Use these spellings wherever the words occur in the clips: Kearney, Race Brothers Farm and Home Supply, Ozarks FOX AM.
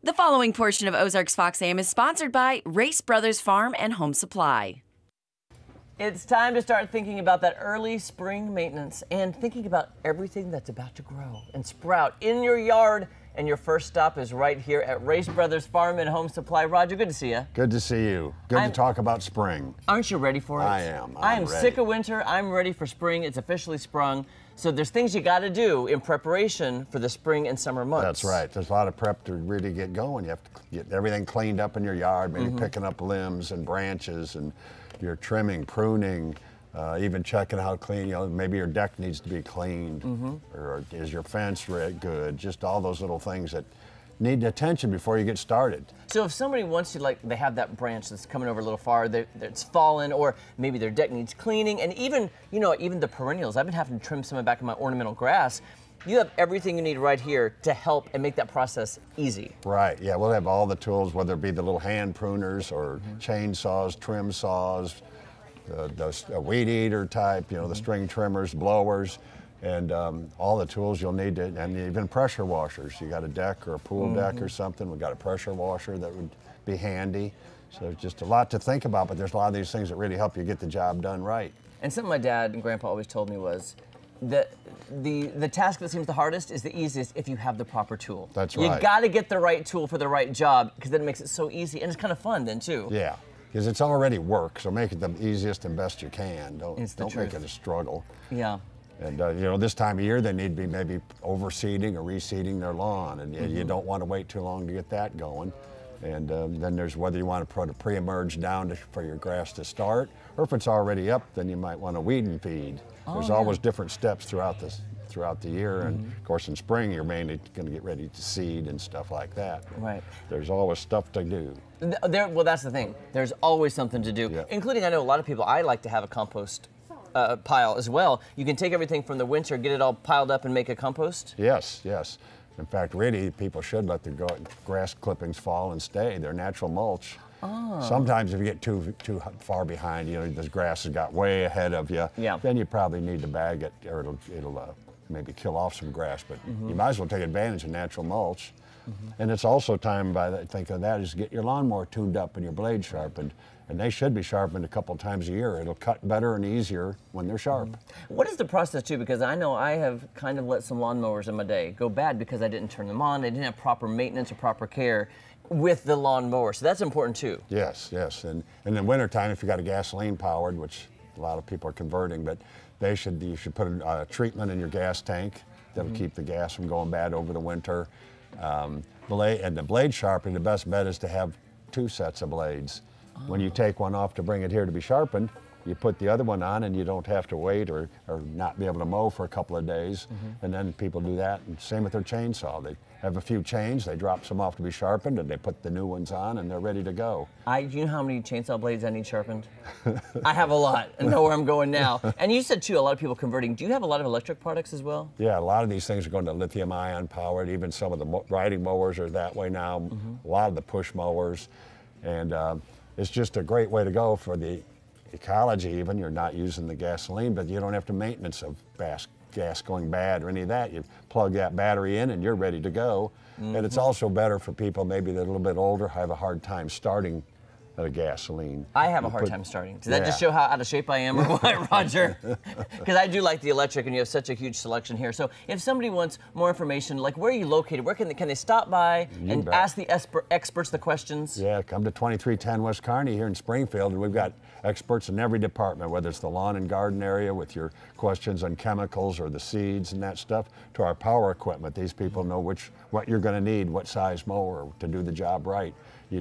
The following portion of Ozarks Fox AM is sponsored by Race Brothers Farm and Home Supply. It's time to start thinking about that early spring maintenance and thinking about everything that's about to grow and sprout in your yard. And your first stop is right here at Race Brothers Farm and Home Supply. Roger, good to see you. Good to see you. Good to talk about spring. Aren't you ready for it? I am. I'm sick of winter. I'm ready for spring. It's officially sprung. So there's things you got to do in preparation for the spring and summer months. That's right. There's a lot of prep to really get going. You have to get everything cleaned up in your yard, maybe picking up limbs and branches and your trimming, pruning, even checking how clean, maybe your deck needs to be cleaned, or is your fence good? Just all those little things that need attention before you get started. So if somebody wants to, like, they have that branch that's coming over a little far, it's fallen, or maybe their deck needs cleaning, and even, even the perennials. I've been having to trim some back in my ornamental grass. You have everything you need right here to help and make that process easy. Right, yeah, we'll have all the tools, whether it be the little hand pruners or chainsaws, trim saws, the weed eater type, the string trimmers, blowers, and all the tools you'll need to, and even pressure washers. You got a deck or a pool deck or something, we got a pressure washer that would be handy. So just a lot to think about, but there's a lot of these things that really help you get the job done right. And something my dad and grandpa always told me was, the task that seems the hardest is the easiest if you have the proper tool. That's right. You got to get the right tool for the right job, because then it makes it so easy, and it's kind of fun then too. Yeah, because it's already work, so make it the easiest and best you can. Don't make it a struggle. Yeah. And this time of year they need to be maybe overseeding or reseeding their lawn, and you don't want to wait too long to get that going. And then there's whether you want to put a pre-emerge down for your grass to start, or if it's already up, then you might want to weed and feed. There's always different steps throughout the year, and of course in spring you're mainly going to get ready to seed and stuff like that. Right. There's always stuff to do. Well, that's the thing. There's always something to do, including, I know a lot of people, I like to have a compost pile as well. You can take everything from the winter, get it all piled up and make a compost? Yes, yes. In fact, really, people should let their grass clippings fall and stay. They're natural mulch. Oh. Sometimes if you get too far behind, this grass has got way ahead of you, then you probably need to bag it, or it'll maybe kill off some grass, but you might as well take advantage of natural mulch. And it's also time, is get your lawnmower tuned up and your blade sharpened. And they should be sharpened a couple times a year. It'll cut better and easier when they're sharp. What is the process too? Because I know I have kind of let some lawnmowers in my day go bad because I didn't turn them on. I didn't have proper maintenance or proper care with the lawnmower. So that's important too. Yes, yes. And in wintertime, if you got a gasoline powered, which a lot of people are converting, but you should put a treatment in your gas tank. That'll keep the gas from going bad over the winter. And the blade sharpening, the best bet is to have two sets of blades. Oh. When you take one off to bring it here to be sharpened, you put the other one on and you don't have to wait or not be able to mow for a couple of days. And then people do that, and same with their chainsaw. They have a few chains, they drop some off to be sharpened, and they put the new ones on and they're ready to go. Do you know how many chainsaw blades I need sharpened? I have a lot, and know where I'm going now. And you said too, a lot of people converting. Do you have a lot of electric products as well? Yeah, a lot of these things are going to lithium ion powered. Even some of the riding mowers are that way now. A lot of the push mowers. And it's just a great way to go for the ecology. Even you're not using the gasoline, but you don't have to maintenance of gas going bad or any of that. You plug that battery in and you're ready to go. And it's also better for people maybe that are a little bit older, have a hard time starting the gasoline. I have a hard time starting. Does that just show how out of shape I am or what, Roger? Because I do like the electric, and you have such a huge selection here. So if somebody wants more information, like, where are you located? Where can they stop by and ask the experts the questions? Yeah, come to 2310 West Kearney here in Springfield, and we've got experts in every department, whether it's the lawn and garden area with your questions on chemicals or the seeds and that stuff, to our power equipment. These people know what you're gonna need, what size mower to do the job right. We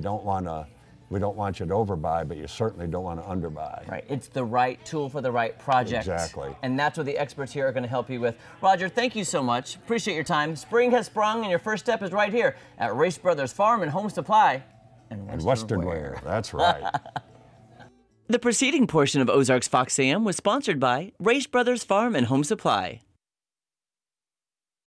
don't want you to overbuy, but you certainly don't want to underbuy. Right, it's the right tool for the right project. Exactly. And that's what the experts here are going to help you with. Roger, thank you so much. Appreciate your time. Spring has sprung, and your first step is right here at Race Brothers Farm and Home Supply and Western Wear. That's right. The preceding portion of Ozarks Fox AM was sponsored by Race Brothers Farm and Home Supply.